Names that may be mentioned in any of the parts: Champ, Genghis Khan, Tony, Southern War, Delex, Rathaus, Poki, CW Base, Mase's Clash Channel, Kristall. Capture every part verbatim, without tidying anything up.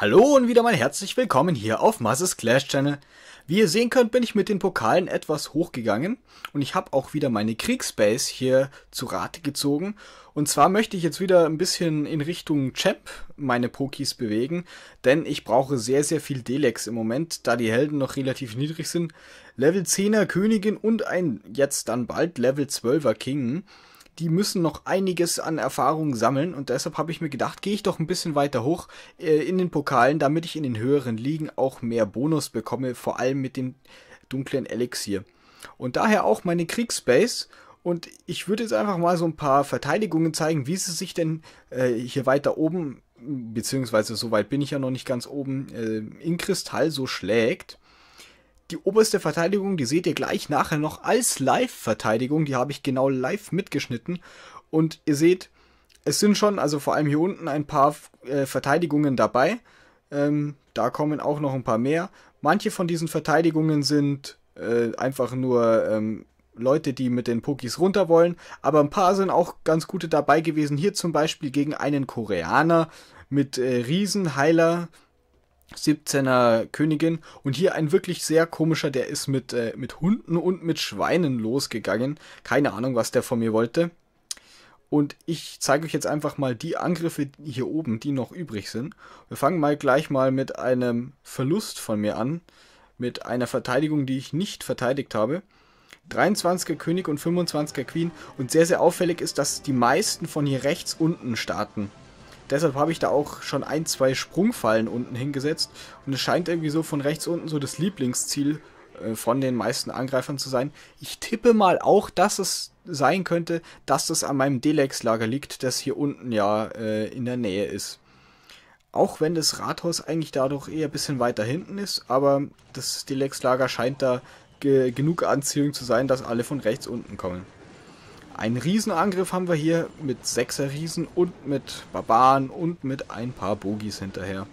Hallo und wieder mal herzlich willkommen hier auf Mase's Clash Channel. Wie ihr sehen könnt, bin ich mit den Pokalen etwas hochgegangen und ich habe auch wieder meine Kriegsbase hier zu Rate gezogen. Und zwar möchte ich jetzt wieder ein bisschen in Richtung Champ meine Pokis bewegen, denn ich brauche sehr, sehr viel Delex im Moment, da die Helden noch relativ niedrig sind. Level zehner Königin und ein jetzt dann bald Level zwölfer King. Die müssen noch einiges an Erfahrung sammeln und deshalb habe ich mir gedacht, gehe ich doch ein bisschen weiter hoch äh, in den Pokalen, damit ich in den höheren Ligen auch mehr Bonus bekomme, vor allem mit dem dunklen Elixier. Und daher auch meine Kriegsbase, und ich würde jetzt einfach mal so ein paar Verteidigungen zeigen, wie sie sich denn äh, hier weiter oben, beziehungsweise so weit bin ich ja noch nicht ganz oben, äh, in Kristall so schlägt. Die oberste Verteidigung, die seht ihr gleich nachher noch als Live-Verteidigung. Die habe ich genau live mitgeschnitten. Und ihr seht, es sind schon, also vor allem hier unten, ein paar äh, Verteidigungen dabei. Ähm, da kommen auch noch ein paar mehr. Manche von diesen Verteidigungen sind äh, einfach nur ähm, Leute, die mit den Pokis runter wollen. Aber ein paar sind auch ganz gute dabei gewesen. Hier zum Beispiel gegen einen Koreaner mit äh, Riesenheiler. siebzehner Königin, und hier ein wirklich sehr komischer, der ist mit, äh, mit Hunden und mit Schweinen losgegangen. Keine Ahnung, was der von mir wollte. Und ich zeige euch jetzt einfach mal die Angriffe hier oben, die noch übrig sind. Wir fangen mal gleich mal mit einem Verlust von mir an, mit einer Verteidigung, die ich nicht verteidigt habe. dreiundzwanziger König und fünfundzwanziger Queen, und sehr, sehr auffällig ist, dass die meisten von hier rechts unten starten. Deshalb habe ich da auch schon ein, zwei Sprungfallen unten hingesetzt. Und es scheint irgendwie so von rechts unten so das Lieblingsziel äh, von den meisten Angreifern zu sein. Ich tippe mal auch, dass es sein könnte, dass das an meinem Delex-Lager liegt, das hier unten ja äh, in der Nähe ist. Auch wenn das Rathaus eigentlich dadurch eher ein bisschen weiter hinten ist, aber das Delex-Lager scheint da ge- genug Anziehung zu sein, dass alle von rechts unten kommen. Einen Riesenangriff haben wir hier mit sechser Riesen und mit Barbaren und mit ein paar Bogis hinterher.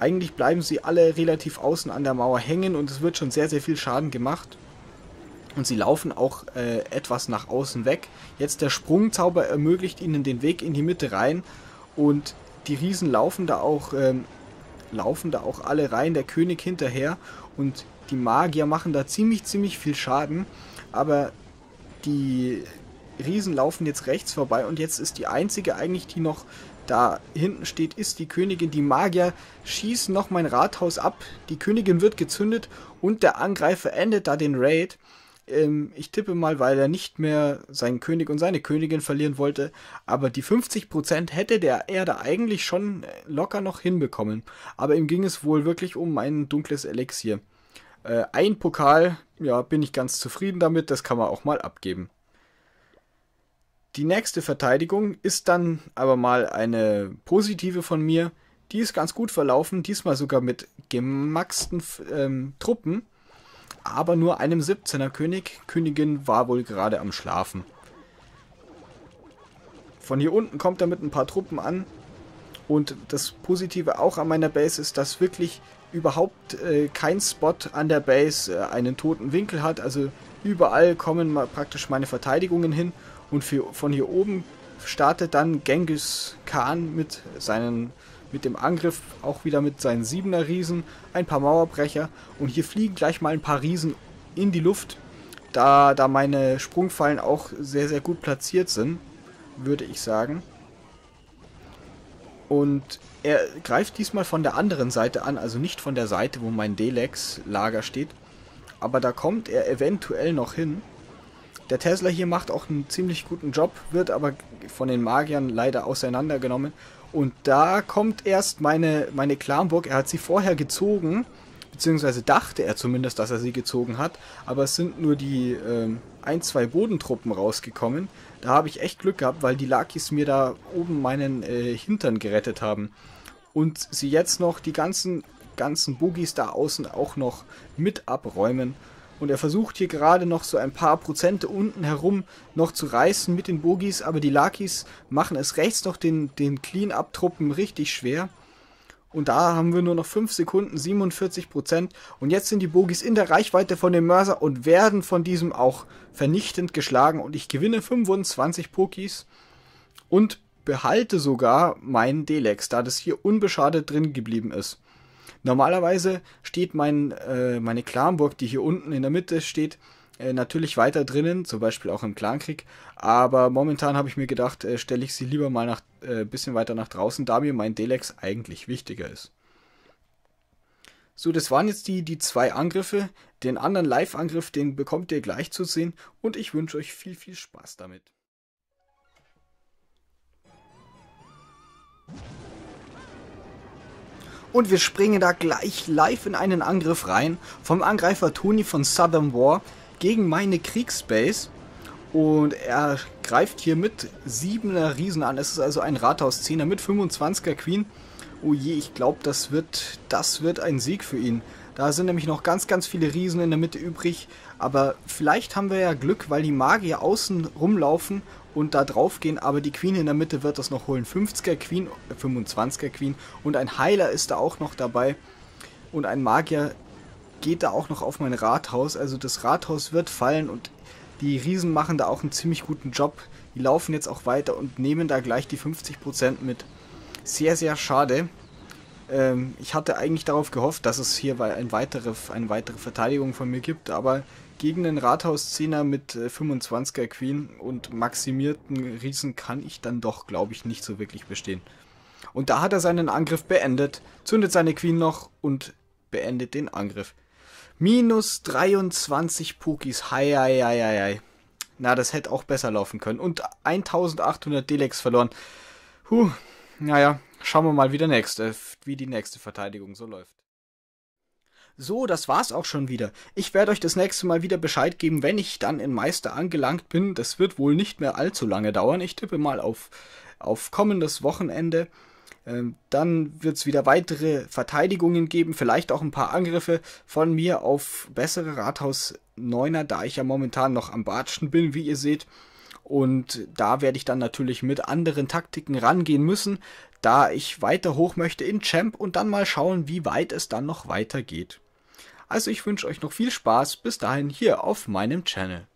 Eigentlich bleiben sie alle relativ außen an der Mauer hängen und es wird schon sehr, sehr viel Schaden gemacht. Und sie laufen auch äh, etwas nach außen weg. Jetzt der Sprungzauber ermöglicht ihnen den Weg in die Mitte rein, und die Riesen laufen da auch, ähm, laufen da auch alle rein, der König hinterher, und die Magier machen da ziemlich, ziemlich viel Schaden, aber die Riesen laufen jetzt rechts vorbei, und jetzt ist die einzige eigentlich, die noch da hinten steht, ist die Königin. Die Magier schießen noch mein Rathaus ab, die Königin wird gezündet und der Angreifer endet da den Raid. Ähm, ich tippe mal, weil er nicht mehr seinen König und seine Königin verlieren wollte, aber die fünfzig Prozent hätte der er da eigentlich schon locker noch hinbekommen. Aber ihm ging es wohl wirklich um mein dunkles Elixier. Äh, ein Pokal, ja, bin ich ganz zufrieden damit, das kann man auch mal abgeben. Die nächste Verteidigung ist dann aber mal eine positive von mir. Die ist ganz gut verlaufen, diesmal sogar mit gemaxten ähm, Truppen, aber nur einem siebzehner König. Königin war wohl gerade am Schlafen. Von hier unten kommt er mit ein paar Truppen an, und das Positive auch an meiner Base ist, dass wirklich überhaupt äh, kein Spot an der Base äh, einen toten Winkel hat. Also überall kommen mal praktisch meine Verteidigungen hin, und für, von hier oben startet dann Genghis Khan mit seinen mit dem Angriff, auch wieder mit seinen siebener Riesen, ein paar Mauerbrecher, und hier fliegen gleich mal ein paar Riesen in die Luft. Da, da meine Sprungfallen auch sehr, sehr gut platziert sind, würde ich sagen. Und er greift diesmal von der anderen Seite an, also nicht von der Seite, wo mein Delex-Lager steht. Aber da kommt er eventuell noch hin. Der Tesla hier macht auch einen ziemlich guten Job, wird aber von den Magiern leider auseinandergenommen. Und da kommt erst meine, meine Klamburg. Er hat sie vorher gezogen, beziehungsweise dachte er zumindest, dass er sie gezogen hat. Aber es sind nur die äh, ein, zwei Bodentruppen rausgekommen. Da habe ich echt Glück gehabt, weil die Lakis mir da oben meinen äh, Hintern gerettet haben. Und sie jetzt noch die ganzen, ganzen Boogies da außen auch noch mit abräumen. Und er versucht hier gerade noch so ein paar Prozente unten herum noch zu reißen mit den Boogies. Aber die Lakis machen es rechts noch den, den Clean-Up-Truppen richtig schwer. Und da haben wir nur noch fünf Sekunden, siebenundvierzig Prozent. Und jetzt sind die Bogis in der Reichweite von dem Mörser und werden von diesem auch vernichtend geschlagen. Und ich gewinne fünfundzwanzig Pokis und behalte sogar meinen Delex, da das hier unbeschadet drin geblieben ist. Normalerweise steht mein, äh, meine Clanburg, die hier unten in der Mitte steht, äh, natürlich weiter drinnen, zum Beispiel auch im Clankrieg, aber momentan habe ich mir gedacht, äh, stelle ich sie lieber mal nach, äh, bisschen weiter nach draußen, da mir mein Delex eigentlich wichtiger ist. So, das waren jetzt die, die zwei Angriffe. Den anderen Live-Angriff, den bekommt ihr gleich zu sehen und ich wünsche euch viel, viel Spaß damit. Und wir springen da gleich live in einen Angriff rein vom Angreifer Tony von Southern War gegen meine Kriegsbase. Und er greift hier mit siebener Riesen an. Es ist also ein Rathaus zehner mit fünfundzwanziger Queen. Oh je, ich glaube, das wird, das wird ein Sieg für ihn. Da sind nämlich noch ganz, ganz viele Riesen in der Mitte übrig. Aber vielleicht haben wir ja Glück, weil die Magier außen rumlaufen und da drauf gehen. Aber die Queen in der Mitte wird das noch holen. fünfziger Queen, äh, fünfundzwanziger Queen. Und ein Heiler ist da auch noch dabei. Und ein Magier geht da auch noch auf mein Rathaus. Also das Rathaus wird fallen und die Riesen machen da auch einen ziemlich guten Job. Die laufen jetzt auch weiter und nehmen da gleich die fünfzig Prozent mit. Sehr, sehr schade. Ähm, ich hatte eigentlich darauf gehofft, dass es hier eine weitere, eine weitere Verteidigung von mir gibt, aber gegen den Rathaus-Zehner mit äh, fünfundzwanziger Queen und maximierten Riesen kann ich dann doch, glaube ich, nicht so wirklich bestehen. Und da hat er seinen Angriff beendet, zündet seine Queen noch und beendet den Angriff. Minus dreiundzwanzig Pokis, hei, hei, hei, hei. Na, das hätte auch besser laufen können. Und eintausendachthundert Delex verloren. Huh. Naja, schauen wir mal, wie, der nächste, wie die nächste Verteidigung so läuft. So, das war's auch schon wieder. Ich werde euch das nächste Mal wieder Bescheid geben, wenn ich dann in Meister angelangt bin. Das wird wohl nicht mehr allzu lange dauern. Ich tippe mal auf, auf kommendes Wochenende. Ähm, dann wird es wieder weitere Verteidigungen geben. Vielleicht auch ein paar Angriffe von mir auf bessere Rathaus Neuner, da ich ja momentan noch am Batschen bin, wie ihr seht. Und da werde ich dann natürlich mit anderen Taktiken rangehen müssen, da ich weiter hoch möchte in Champ und dann mal schauen, wie weit es dann noch weitergeht. Also ich wünsche euch noch viel Spaß, bis dahin hier auf meinem Channel.